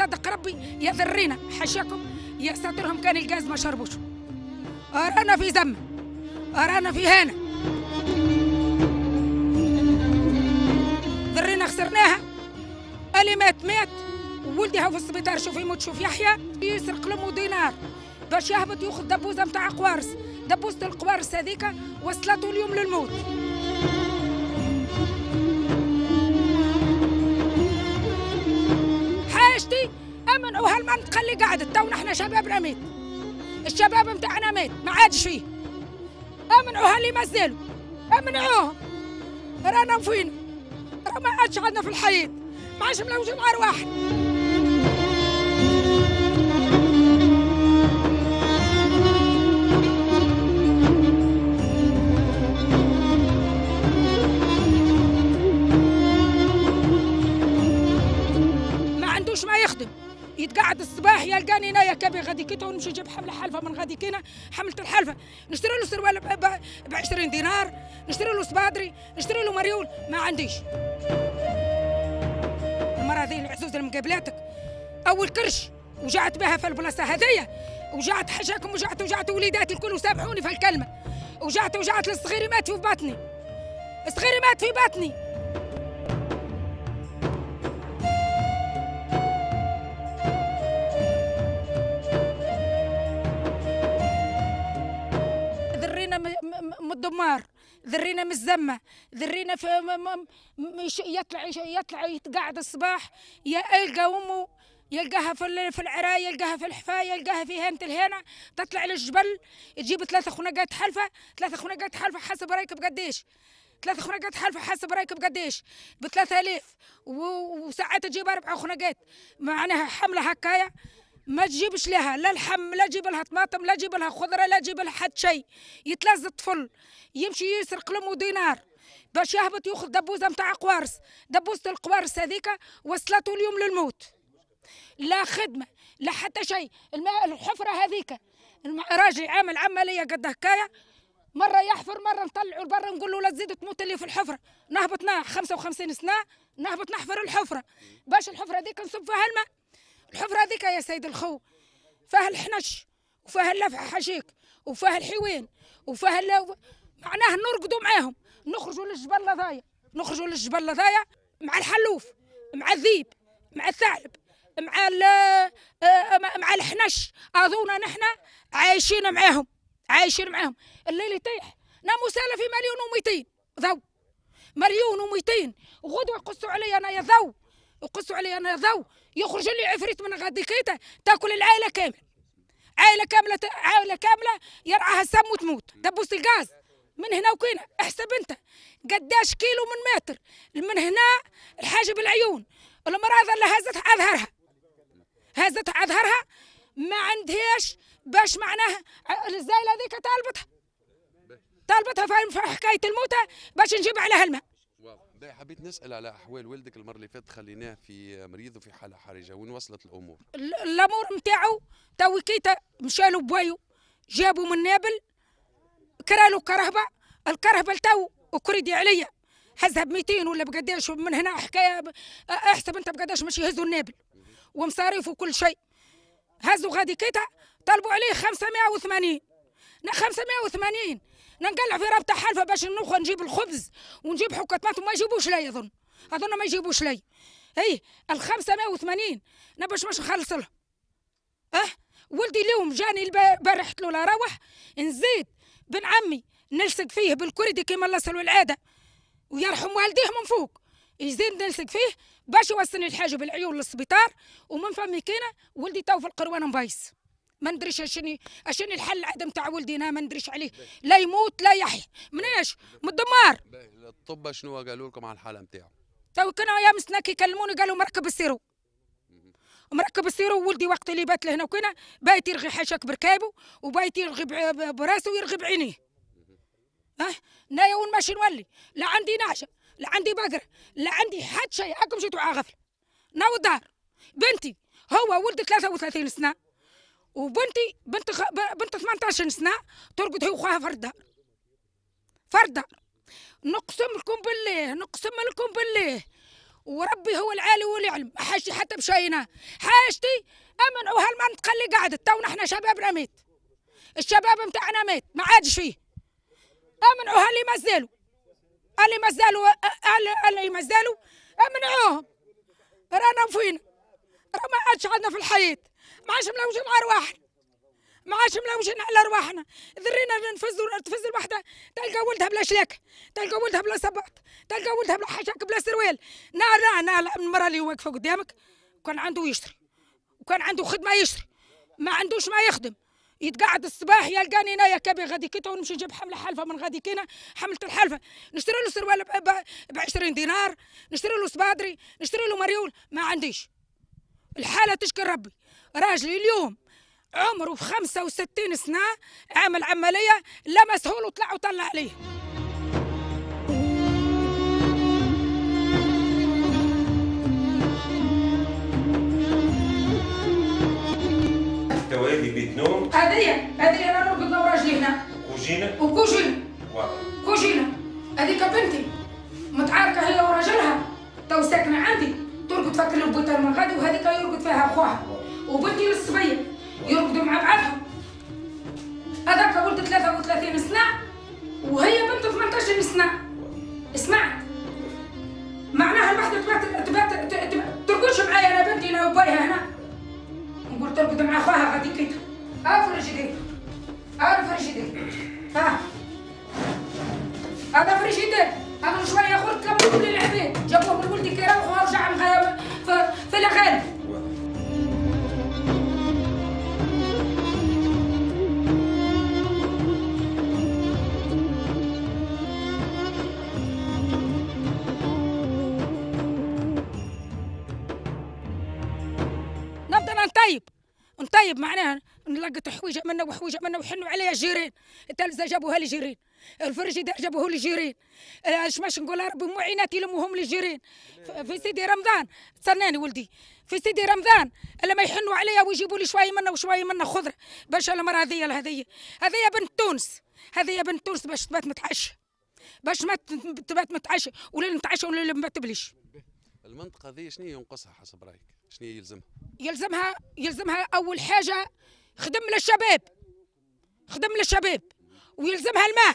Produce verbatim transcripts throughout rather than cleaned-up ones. صدق ربي يذرينا حاشاكم يا ساترهم كان الجاز ما شربوش. أرانا في ذم، أرانا في هانة، ذرينا خسرناها. اللي مات مات، وولدي هو في السبيطار، شوف يموت شوف يحيا. يسرق لامو دينار باش يهبط ياخذ دبوزه نتاع قوارص، دبوزه القوارص هذيك وصلته اليوم للموت. حاجتي امنعوا هالمنطقه اللي قعدت، تو نحنا شبابنا ميت، الشباب نتاعنا ميت ما عادش فيه. امنعوها اللي مازالوا، امنعوهم، رانا فين؟ راه ما عادش عندنا في الحياه، ما عادش ملوجين ارواحنا. يتقعد الصباح يلقاني هنايا كابي غادي كيتو، ونمشي نجيب حمله حلفه من غادي كينا، حمله الحلفه نشتري له سروال ب عشرين دينار، نشتري له سبادري، نشتري له مريول. ما عنديش المراه هذه العزوز اللي مقابلاتك اول كرش وجعت بها في البلاصه هذيا، وجعت حشاكم، وجعت وجعت وليداتي الكل، وسامحوني في الكلمه، وجعت وجعت لصغيري مات في بطني، صغيري مات في بطني. من الدمار ذرينا، من الزمه ذرينا، في يطلع يطلع يتقعد الصباح يلقى امه، يلقاها في العرايه، يلقاها في الحفايه، يلقاها في هانه الهانه، تطلع للجبل تجيب ثلاثه خناقات حلفه، ثلاثه خناقات حلفه حسب راكب قديش، ثلاثه خناقات حلفه حسب راكب قديش ب ثلاثة آلاف، وساعات تجيب اربع خناقات، معناها حمله هكايا ما تجيبش لها لا لحم، لا تجيب لها طماطم، لا تجيب لها خضره، لا تجيب لها حد شيء. يتلز الطفل يمشي يسرق لامو دينار باش يهبط ياخذ دبوزه نتاع قوارص، دبوزه القوارص هذيك وصلته اليوم للموت. لا خدمه لا حتى شيء. الحفره هذيك راجل عامل عمليه قد هكايا، مره يحفر مره نطلعوا لبرا، نقول له لا تزيد تموت اللي في الحفره، نهبط ناع خمسة وخمسين سنه نهبط نحفر الحفره باش الحفره هذيك نصب فيها الماء. الحفرة هذيك يا سيد الخو فيها الحنش وفيها اللفحة حشيك وفيها الحيوان وفيها اللو... معناه نرقدوا معاهم، نخرجوا للجبل هذايا، نخرجوا للجبل هذايا مع الحلوف، مع الذيب، مع الثعلب، مع ال... مع الحنش. أظن نحن عايشين معاهم، عايشين معاهم. الليل يطيح ناموسالة في مليون ومئتين ضو، مليون ومئتين. وغدوة قصوا علي أنا يا ضو، وقصوا علي أنا يا ضو، يخرج لي عفريت من غادي كيته تاكل العائله كامله، عائله كامله، عائله كامله يرعاها السم وتموت. دبوس الغاز من هنا وكينا، احسب انت قداش كيلو من متر من هنا الحاجب العيون. المراه اللي هزت اظهرها، هزت اظهرها ما عندهاش باش معناها الزايله هذيك طالبتها، طالبتها في حكايه الموتى باش نجيب عليها الماء. حبيت نسال على احوال ولدك المره اللي فاتت، خليناه في مريض وفي حاله حرجه، وين وصلت الامور؟ الامور نتاعو تو كيتا مشالو بوايو، جابوا من نابل كرالو كرهبه، الكرهبه لتو وكريدي عليا، هزها ب مئتين ولا بقداش من هنا حكايه. احسب انت بقداش مش يهزوا النابل ومصاريف وكل شيء، هزوا غادي كيتا طلبوا عليه خمسمائة وثمانين، خمسمائة وثمانين نقلع في رابطه حلفه باش نوخ نجيب الخبز ونجيب حكه طماطم، ما يجيبوش لي اظن، اظن ما يجيبوش لي. اي ال خمسمائة وثمانين انا باش باش نخلص لهم. اه ولدي اليوم جاني برحت له لا روح، نزيد بن عمي نلصق فيه بالكريدي كيما نلصقوا العاده، ويرحم والديه من فوق، يزيد نلصق فيه باش يوصلني الحاجب العيون للسبيطار. ومن فمي كينا ولدي تو في القروان مبايص، ما ندريش اشني اشني الحل العدم تاع ولدي انا، ما ندريش عليه، لا يموت لا يحيى. مناش؟ من الدمار. الطب شنو قالوا لكم على الحاله نتاعو؟ تو كنا يا مسنا كي كلموني قالوا مركب السيرو، مركب السيرو. ولدي وقت اللي بات لهنا وكنا بايت يرغي حشاك بركابه، وبايت يرغي براسه ويرغي بعينيه. اه نايا وين ماشي نولي؟ لا عندي نعشه، لا عندي بقره، لا عندي حد شيء. هاكم جيتوا على غفله. ناو الدار بنتي، هو ولدي ثلاثة وثلاثين سنه، وبنتي بنت خ... بنت ثمانية عشر سنه ترقد هي وخاها فردا فردا. نقسم لكم بالله، نقسم لكم بالله، وربي هو العالي والعلم، حاجتي حتى بشيناه، حاجتي امن وهالمنطقه اللي قعدت تونا احنا شبابنا ميت. الشباب متاعنا ميت، ما عادش فيه. امنعوها اللي ما زالوا. اللي ما زالوا اللي ما زالوا امنعوهم. رانا فينا. راه ما عادش عندنا في الحياة. ما عادش ملوجين على رواحنا. ما عادش ملوجين على رواحنا. ذرينا نفزوا تفز الوحده تلقى ولدها بلا شلاك، تلقى ولدها بلا صباط، تلقى ولدها بلا حشاك بلا سروال. نار نار نار المرأة اللي واقفة قدامك وكان عنده يشتري. وكان عنده خدمة يشتري. ما عندوش ما يخدم. يتقعد الصباح يلقاني هنايا كابي غادي كيتو ونمشي نجيب حمله حلفه من غادي كينا حمله الحلفه نشتري له سروال ب عشرين دينار، نشتري له صبادري، نشتري له مريول. ما عنديش الحاله تشكر ربي. راجلي اليوم عمره في خمسة وستين سنه عامل عمليه لا مسهول وطلع وطلع عليه. توالي بيت نوم هذيا هذيا انا نرقد انا وراجلي هنا وكوجينا وكوجينا كوجينا هذيك بنتي متعاركه هي وراجلها تو ساكنه عندي ترقد فكر بوتر من غادي وهذيك يرقد فيها اخوها وبنتي الصبيه يرقدوا مع بعضهم. هذاك ولد ثلاثة وثلاثين سنه وهي بنت ثمنطاش سنه. اسمع معناها الوحده تبات تبات ترقدش معايا انا بنتي انا وبايها هنا نقول ترقد مع اخوها غادي كيتها. ها فريجيدير ها الفريجيدير ها هذا فريجيدير هذا شويه اخر تلموا كل العباد جابوه من ولدي كيروحوا ورجع مغايب في الغالب. نطيب نطيب معناها نلقط حويجه منا وحويجه منا وحنوا عليها الجيرين. التلفزه جابوها للجيرين، الفريجيدير جابوه للجيرين، اش باش نقولها ربي معينات يلموهم للجيرين. في سيدي رمضان استناني ولدي في سيدي رمضان لما يحنوا عليها ويجيبوا لي شويه منا وشويه منا خضره باش المراه هذيا هذيا هذيا بنت تونس هذيا بنت تونس باش تبات متعشى باش ما تبات متعشى ولا نتعشى ولا ما تبليش. المنطقه هذه شنو ينقصها حسب رايك؟ شنو يلزمها؟ يلزمها يلزمها اول حاجه خدم للشباب، خدم للشباب ويلزمها الماء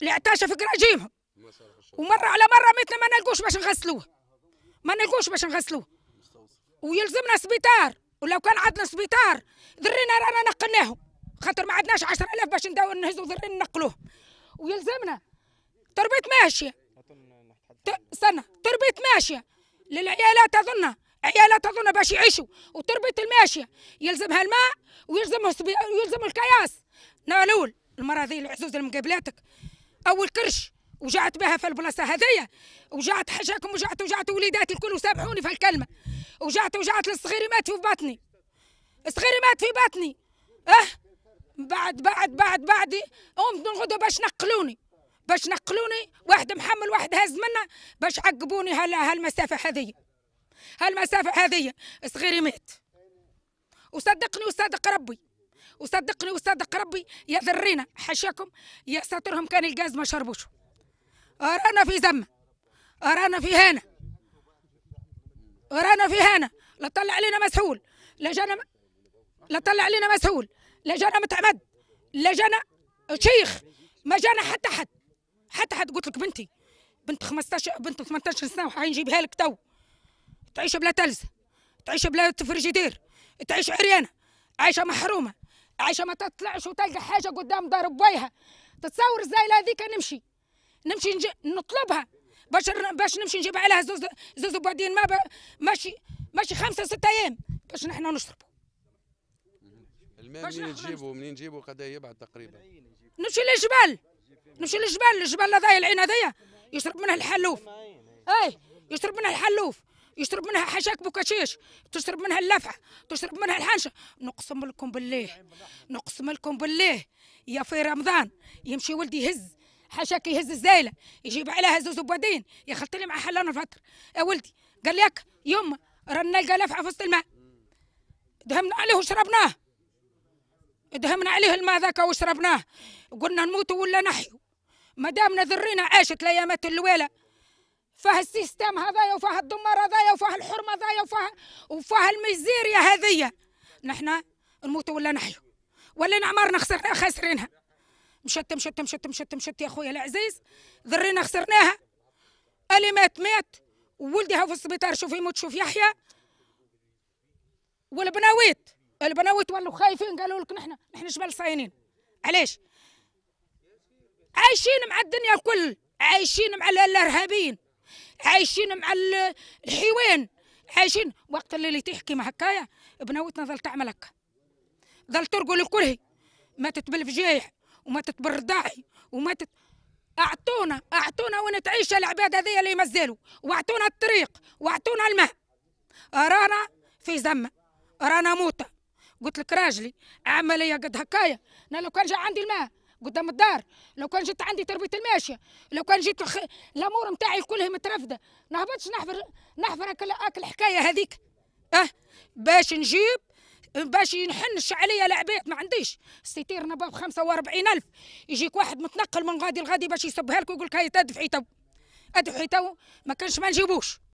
اللي عطاشه في كراجيمهم. ومره على مره متنا ما نلقوش باش نغسلوه، ما نلقوش باش نغسلوه. ويلزمنا سبيطار، ولو كان عندنا سبيطار ذرينا رانا نقلناهم خاطر ما عندناش عشرة آلاف باش نداو نهزوا ذرينا نقلوه. ويلزمنا تربيه ماشيه استنى تربيه ماشيه للعيالات اظنها عيالات اظن باش يعيشوا وتربيه الماشيه يلزمها الماء ويلزمها سبي... ويلزم الكياس. نالول المراه ذي العزوز اللي مقابلاتك اول كرش وجعت بها في البلاصه هذيا وجعت حشاكم وجعت وجعت وليداتي الكل وسامحوني في الكلمه وجعت وجعت للصغير مات في بطني. الصغير مات في بطني اه بعد بعد بعد بعدي قمت نغدو باش نقلوني باش نقلوني واحد محمل واحد هز منا باش عقبوني هالمسافه هذيا هالمسافة هذه. صغيري مات وصدقني وصدق ربي وصدقني وصدق ربي يا ذرينا حشاكم يا ساترهم كان الغاز ما شربوش. رانا في زمة رانا في هنا رانا في هنا لا طلع علينا مسؤول لا جانا لا طلع علينا مسؤول لا جانا متعمد لا جانا شيخ ما جانا حتى حد حتى حد. قلت لك بنتي بنت خمسطاش بنت ثمنطاش سنة وحنجيبها لك تو تعيش بلا تلزة، تعيش بلا فريجيدير، تعيش عريانة، عايشة محرومة، عايشة ما تطلعش وتلقى حاجة قدام دار بويها، تتصور الزايلة هذيك نمشي، نمشي نجي نطلبها باش باش نمشي نجيب عليها زوز زوز بعدين ما ماشي ماشي خمسة ستة أيام باش نحنا نشربوا. الماء منين تجيبوا منين تجيبوا قد يبعد تقريبا؟ نمشي للجبال، نمشي للجبال، الجبال هذايا العين هذايا يشرب منها الحلوف. أي يشرب منها الحلوف. يشرب منها حشاك بوكاشيش، تشرب منها اللفعه، تشرب منها الحنشه. نقسم لكم بالله نقسم لكم بالله يا في رمضان يمشي ولدي يهز حشاك يهز الزايله يجيب عليها زوز وبدين يا خلطي لي مع حلان الفطر. يا ولدي قال لك يما رانا نلقى لفعه في وسط الماء دهمنا عليه وشربناه دهمنا عليه الماء ذاك وشربناه قلنا نموتوا ولا نحيوا ما دامنا ذرينا عاشت الايامات اللويله وفيها السيستم هذايا وفيها الدمار هذايا وفيها الحرمه هذايا وفيها وفيها الميزيريا هذيا. نحنا نموت ولا نحيو ولا نعمار نخسر خاسرينها. مشت مشت مشت مشت مشت يا خويا العزيز، ذرينا خسرناها، اللي مات مات وولدي هاو في السبيطار، شوف يموت شوف يحيى. والبناويت البناويت ولوا خايفين، قالوا لك نحنا نحنا جبال صاينين. علاش؟ عايشين مع الدنيا الكل، عايشين مع الارهابيين، عايشين مع الحيوان، عايشين. وقت اللي تحكي مع هكايا بناوتنا ظل تعمل هكا، ظل ترقل الكرهي، ماتت بالفجايع وماتت بالرضاعي وماتت. اعطونا اعطونا ونتعيش العباد هذيا اللي مازالوا، واعطونا الطريق واعطونا الماء. رانا في زمه، رانا موطه. قلت لك راجلي عمليه قد هكايا، انا لو كان جا عندي الماء قدام الدار، لو كان جيت عندي تربيه الماشيه، لو كان جيت الخ... الامور نتاعي كلها مترفده، نهبطش نحفر نحفر هاك الحكايه هذيك. اه باش نجيب، باش ينحنش عليا العباد، ما عنديش الستير نباب ب خمسة وأربعين ألف. يجيك واحد متنقل من غادي لغادي باش يصبها لك ويقول لك هاي تدفعي تو، ادفعي تو، ما كانش ما نجيبوش.